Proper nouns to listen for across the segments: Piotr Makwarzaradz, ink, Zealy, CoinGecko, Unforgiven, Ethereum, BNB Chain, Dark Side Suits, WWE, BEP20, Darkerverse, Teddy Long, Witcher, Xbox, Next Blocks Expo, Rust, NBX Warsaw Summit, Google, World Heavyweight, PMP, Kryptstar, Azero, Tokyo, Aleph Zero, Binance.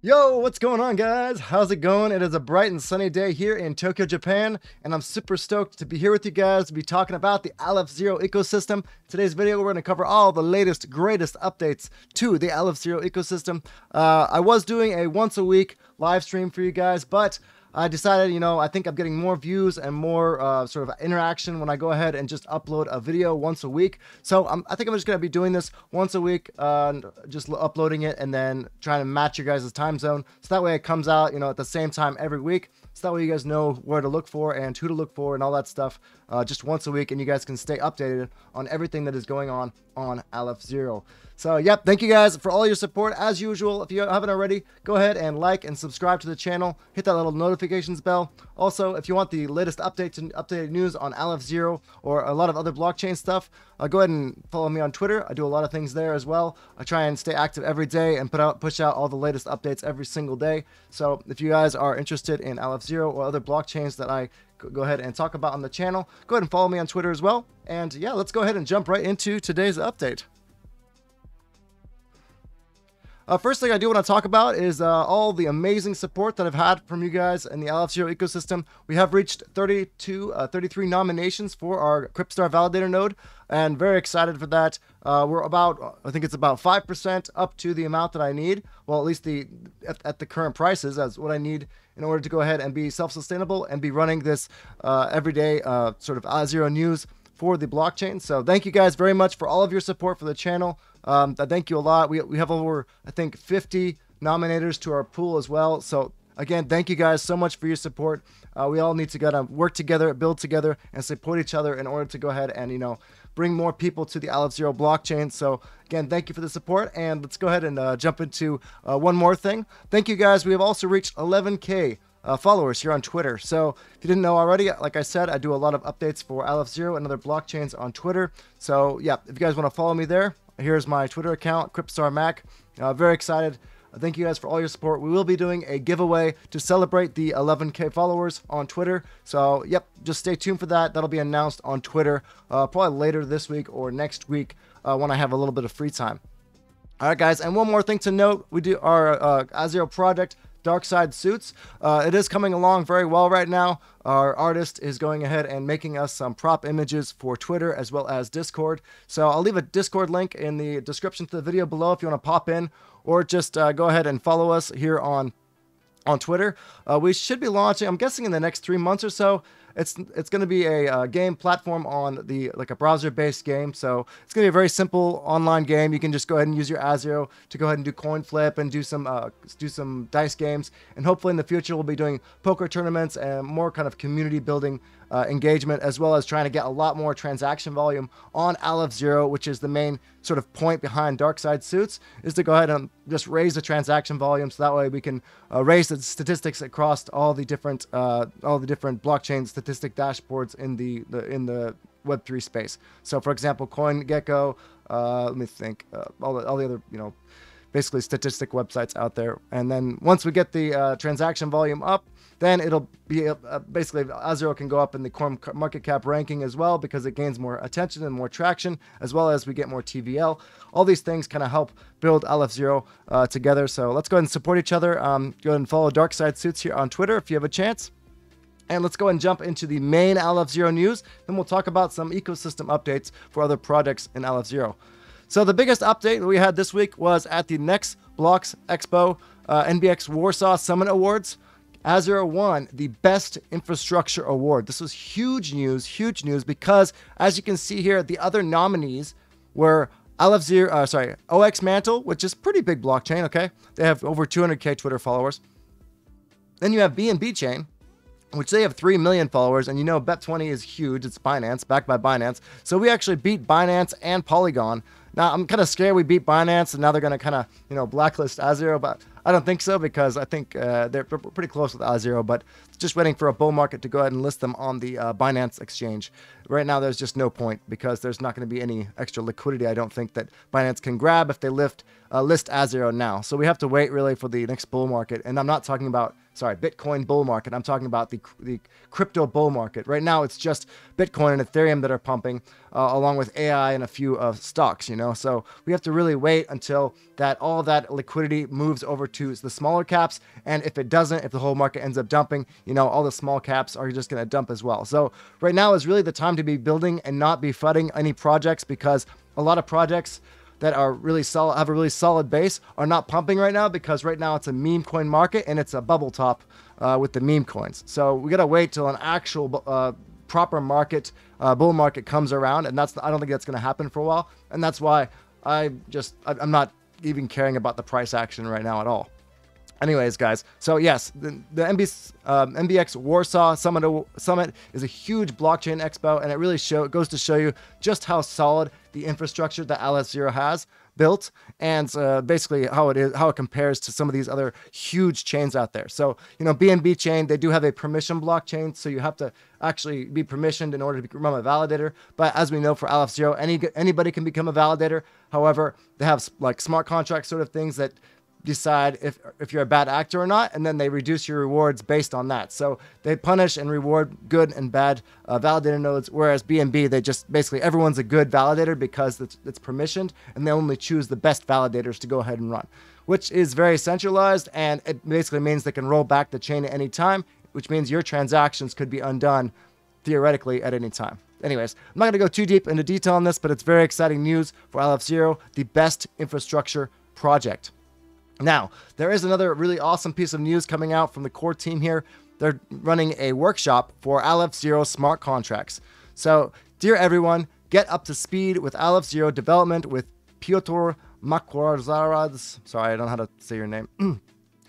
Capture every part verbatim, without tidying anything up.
Yo, what's going on, guys? How's it going? It is a bright and sunny day here in Tokyo, Japan, and I'm super stoked to be here with you guys to be talking about the Aleph Zero ecosystem. Today's video, we're going to cover all the latest, greatest updates to the Aleph Zero ecosystem. Uh, I was doing a once-a-week live stream for you guys, but I decided, you know, I think I'm getting more views and more uh, sort of interaction when I go ahead and just upload a video once a week. So I'm, I think I'm just going to be doing this once a week, uh, and just uploading it and then trying to match you guys' time zone. So that way it comes out, you know, at the same time every week. So that way you guys know where to look for and who to look for and all that stuff uh, just once a week. And you guys can stay updated on everything that is going on on Aleph Zero. So, yep, thank you guys for all your support. As usual, if you haven't already, go ahead and like and subscribe to the channel. Hit that little notifications bell. Also, if you want the latest updates and updated news on Aleph Zero or a lot of other blockchain stuff, uh, go ahead and follow me on Twitter. I do a lot of things there as well. I try and stay active every day and put out, push out all the latest updates every single day. So if you guys are interested in Aleph Zero or other blockchains that I go ahead and talk about on the channel, go ahead and follow me on Twitter as well. And yeah, let's go ahead and jump right into today's update. Uh, first thing I do want to talk about is uh, all the amazing support that I've had from you guys in the Aleph Zero ecosystem. We have reached thirty-two, uh, thirty-three nominations for our Kryptstar validator node, and very excited for that. Uh, we're about, I think it's about five percent up to the amount that I need. Well, at least the at, at the current prices, that's what I need in order to go ahead and be self-sustainable and be running this uh, everyday uh, sort of Azero news for the blockchain. So thank you guys very much for all of your support for the channel. Um, I thank you a lot. We, we have over, I think, fifty nominators to our pool as well. So again, thank you guys so much for your support. Uh, we all need to gotta work together, build together, and support each other in order to go ahead and, you know, bring more people to the Aleph Zero blockchain. So again, thank you for the support, and let's go ahead and uh, jump into uh, one more thing. Thank you guys. We have also reached eleven K Uh, followers here on Twitter. So if you didn't know already, like I said, I do a lot of updates for Aleph Zero and other blockchains on Twitter. So yeah, if you guys want to follow me there, here's my Twitter account, KryptstarMac. Uh, very excited. Thank you guys for all your support. We will be doing a giveaway to celebrate the eleven K followers on Twitter. So yep, just stay tuned for that. That'll be announced on Twitter uh, probably later this week or next week uh, when I have a little bit of free time. All right, guys, and one more thing to note, we do our uh, Azero project, Dark Side Suits. Uh, it is coming along very well right now. Our artist is going ahead and making us some prop images for Twitter as well as Discord. So I'll leave a Discord link in the description to the video below if you want to pop in, or just uh, go ahead and follow us here on on Twitter. Uh, we should be launching, I'm guessing, in the next three months or so. It's it's going to be a uh, game platform on the like a browser-based game, so it's going to be a very simple online game. You can just go ahead and use your Azero to go ahead and do coin flip and do some uh, do some dice games, and hopefully in the future we'll be doing poker tournaments and more kind of community building uh, engagement, as well as trying to get a lot more transaction volume on Aleph Zero, which is the main sort of point behind Dark Side Suits, is to go ahead and just raise the transaction volume, so that way we can uh, raise the statistics across all the different uh, all the different blockchains. Statistic dashboards in the, the in the Web three space. So, for example, CoinGecko. Uh, let me think. Uh, all the all the other, you know, basically statistic websites out there. And then once we get the uh, transaction volume up, then it'll be uh, basically Azero can go up in the coin market cap ranking as well, because it gains more attention and more traction, as well as we get more T V L. All these things kind of help build Aleph Zero uh, together. So let's go ahead and support each other. Um, go ahead and follow Dark Side Suits here on Twitter if you have a chance. And let's go and jump into the main Aleph Zero news. Then we'll talk about some ecosystem updates for other projects in Aleph Zero. So the biggest update that we had this week was at the Next Blocks Expo uh, N B X Warsaw Summit Awards. Azero won the Best Infrastructure Award. This was huge news, huge news, because as you can see here, the other nominees were Aleph Zero, uh, sorry, zero x Mantle, which is pretty big blockchain. Okay, they have over two hundred K Twitter followers. Then you have B N B Chain, which they have three million followers, and you know B E P twenty is huge. It's Binance, backed by Binance. So we actually beat Binance and Polygon. Now, I'm kind of scared we beat Binance, and now they're going to kind of, you know, blacklist Azero, but I don't think so, because I think uh, they're pretty close with Azero, but just waiting for a bull market to go ahead and list them on the uh, Binance exchange. Right now, there's just no point, because there's not going to be any extra liquidity, I don't think, that Binance can grab if they lift, uh, list Azero now. So we have to wait, really, for the next bull market, and I'm not talking about sorry, Bitcoin bull market. I'm talking about the, the crypto bull market. Right now, it's just Bitcoin and Ethereum that are pumping, uh, along with A I and a few uh, stocks, you know. So we have to really wait until that all that liquidity moves over to the smaller caps. And if it doesn't, if the whole market ends up dumping, you know, all the small caps are just going to dump as well. So right now is really the time to be building and not be fudding any projects, because a lot of projects that are really solid, have a really solid base, are not pumping right now, because right now it's a meme coin market and it's a bubble top uh, with the meme coins. So we gotta wait till an actual uh, proper market, uh, bull market comes around, and that's, I don't think that's gonna happen for a while. And that's why I just, I'm not even caring about the price action right now at all. Anyways, guys, so yes, the, the N B X Warsaw Summit, Summit is a huge blockchain expo, and it really show, it goes to show you just how solid the infrastructure that Aleph Zero has built, and uh, basically how it is, how it compares to some of these other huge chains out there. So, you know, B N B Chain, they do have a permission blockchain, so you have to actually be permissioned in order to become a validator. But as we know, for Aleph Zero, any anybody can become a validator. However, they have like smart contract sort of things that decide if, if you're a bad actor or not, and then they reduce your rewards based on that. So they punish and reward good and bad uh, validator nodes, whereas B N B, they just basically, everyone's a good validator because it's, it's permissioned, and they only choose the best validators to go ahead and run, which is very centralized, and it basically means they can roll back the chain at any time, which means your transactions could be undone theoretically at any time. Anyways, I'm not going to go too deep into detail on this, but it's very exciting news for Aleph Zero, the best infrastructure project. Now, there is another really awesome piece of news coming out from the core team here. They're running a workshop for Aleph Zero smart contracts. So, dear everyone, get up to speed with Aleph Zero development with Piotr Makwarzaradz. Sorry, I don't know how to say your name.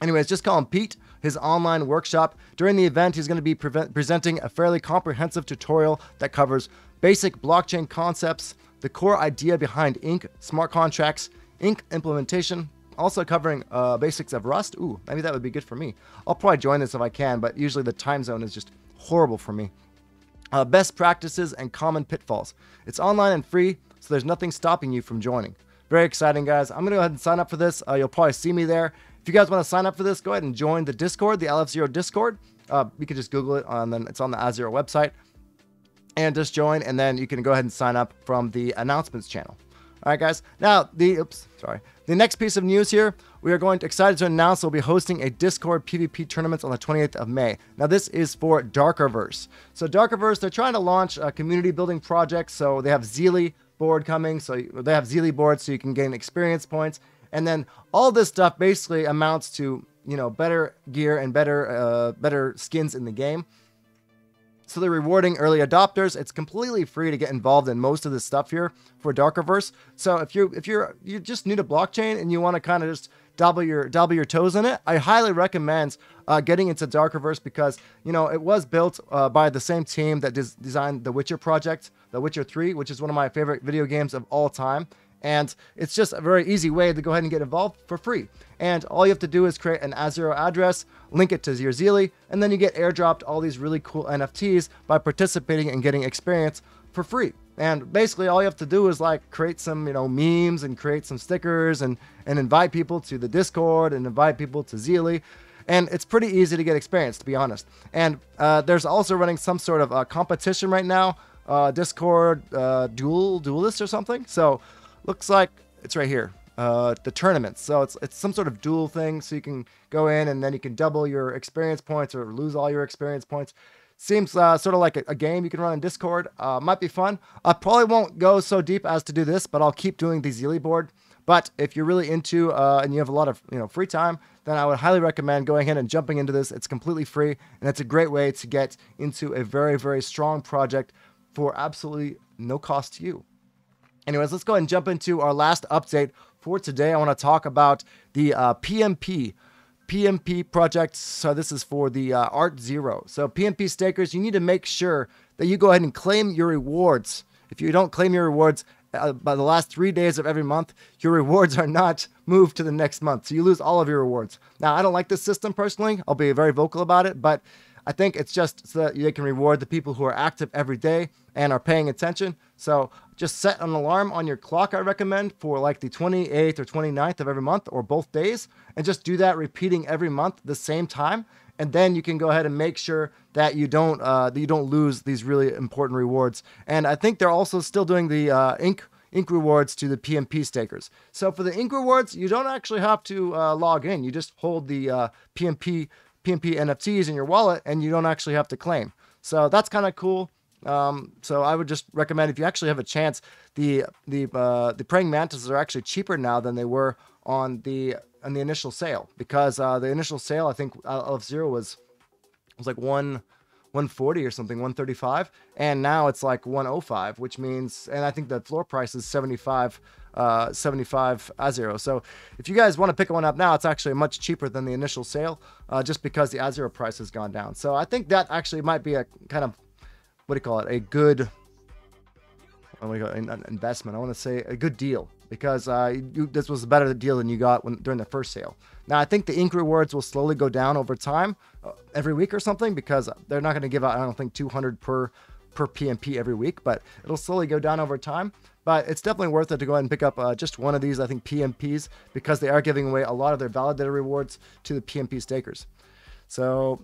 Anyways, just call him Pete. His online workshop. During the event, he's going to be pre presenting a fairly comprehensive tutorial that covers basic blockchain concepts, the core idea behind ink, smart contracts, ink implementation, also covering uh, basics of Rust. Ooh, maybe that would be good for me. I'll probably join this if I can, but usually the time zone is just horrible for me. Uh, best practices and common pitfalls. It's online and free, so there's nothing stopping you from joining. Very exciting, guys. I'm going to go ahead and sign up for this. Uh, you'll probably see me there. If you guys want to sign up for this, go ahead and join the Discord, the Aleph Zero Discord. Uh, you can just Google it, and then it's on the Azero website. And just join, and then you can go ahead and sign up from the announcements channel. All right, guys. Now, the oops, sorry. The next piece of news here, we are going to, excited to announce we'll be hosting a Discord PvP tournament on the twenty-eighth of May. Now, this is for Darkerverse. So, Darkerverse, they're trying to launch a community building project. So, they have Zealy board coming. So, they have Zealy board, so you can gain experience points. And then all this stuff basically amounts to, you know, better gear and better, uh, better skins in the game. So they're rewarding early adopters. It's completely free to get involved in most of this stuff here for Darkerverse. So if you're if you're you're just new to blockchain and you want to kind of just double your double your toes in it, I highly recommend uh, getting into Darkerverse, because you know it was built uh, by the same team that des designed the Witcher project, the Witcher three, which is one of my favorite video games of all time. And it's just a very easy way to go ahead and get involved for free. And all you have to do is create an Azero address, link it to your Zealy, and then you get airdropped all these really cool N F Ts by participating and getting experience for free. And basically all you have to do is like create some, you know, memes and create some stickers and, and invite people to the Discord and invite people to Zealy. And it's pretty easy to get experience, to be honest. And uh, there's also running some sort of uh, competition right now, uh, Discord uh, duel, duelist or something. So looks like it's right here, uh, the tournament. So it's it's some sort of duel thing. So you can go in and then you can double your experience points or lose all your experience points. Seems uh, sort of like a, a game you can run in Discord. Uh, might be fun. I probably won't go so deep as to do this, but I'll keep doing the Zealy board. But if you're really into uh, and you have a lot of you know free time, then I would highly recommend going ahead and jumping into this. It's completely free, and it's a great way to get into a very, very strong project for absolutely no cost to you. Anyways, let's go ahead and jump into our last update for today. I want to talk about the uh, P M P P M P project. So this is for the uh, Art Zero. So P M P stakers, you need to make sure that you go ahead and claim your rewards. If you don't claim your rewards uh, by the last three days of every month, your rewards are not moved to the next month. So you lose all of your rewards. Now, I don't like this system personally. I'll be very vocal about it, but I think it's just so that they can reward the people who are active every day and are paying attention. So just set an alarm on your clock, I recommend, for like the twenty-eighth or twenty-ninth of every month or both days. And just do that repeating every month the same time. and then you can go ahead and make sure that you don't uh, that you don't lose these really important rewards. And I think they're also still doing the uh, ink ink rewards to the P M P stakers. So for the ink rewards, you don't actually have to uh, log in. You just hold the uh, P M P P M P N F Ts in your wallet, and you don't actually have to claim. So that's kind of cool. Um, so I would just recommend, if you actually have a chance, the the uh, the praying mantises are actually cheaper now than they were on the on the initial sale, because uh, the initial sale, I think Aleph Zero was was like one. one forty or something, one thirty-five, and now it's like one oh five, which means, and I think the floor price is seventy-five, uh, seventy-five Azero. So if you guys want to pick one up now, it's actually much cheaper than the initial sale, uh, just because the Azero price has gone down. So I think that actually might be a kind of, what do you call it, a good investment. I want to say a good deal, because uh, you, this was a better deal than you got when, during the first sale. Now, I think the ink rewards will slowly go down over time, uh, every week or something, because they're not going to give out, I don't think, two hundred per per P M P every week, but it'll slowly go down over time. But it's definitely worth it to go ahead and pick up uh, just one of these, I think, P M Ps, because they are giving away a lot of their validator rewards to the P M P stakers. So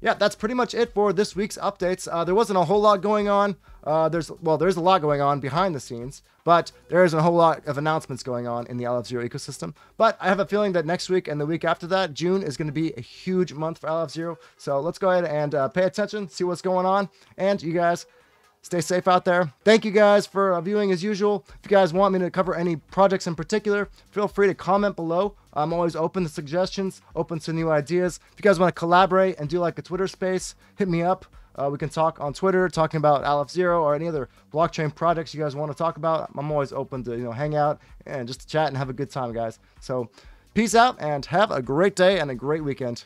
yeah, that's pretty much it for this week's updates. Uh, there wasn't a whole lot going on. Uh, there's well, there's a lot going on behind the scenes, but there isn't a whole lot of announcements going on in the Aleph Zero ecosystem. But I have a feeling that next week and the week after that, June is going to be a huge month for Aleph Zero. So let's go ahead and uh, pay attention, see what's going on, and you guys stay safe out there. Thank you guys for viewing as usual. If you guys want me to cover any projects in particular, feel free to comment below. I'm always open to suggestions, open to new ideas. If you guys want to collaborate and do like a Twitter space, hit me up. Uh, we can talk on Twitter, talking about Aleph Zero or any other blockchain projects you guys want to talk about. I'm always open to, you know, hang out and just chat and have a good time, guys. So peace out and have a great day and a great weekend.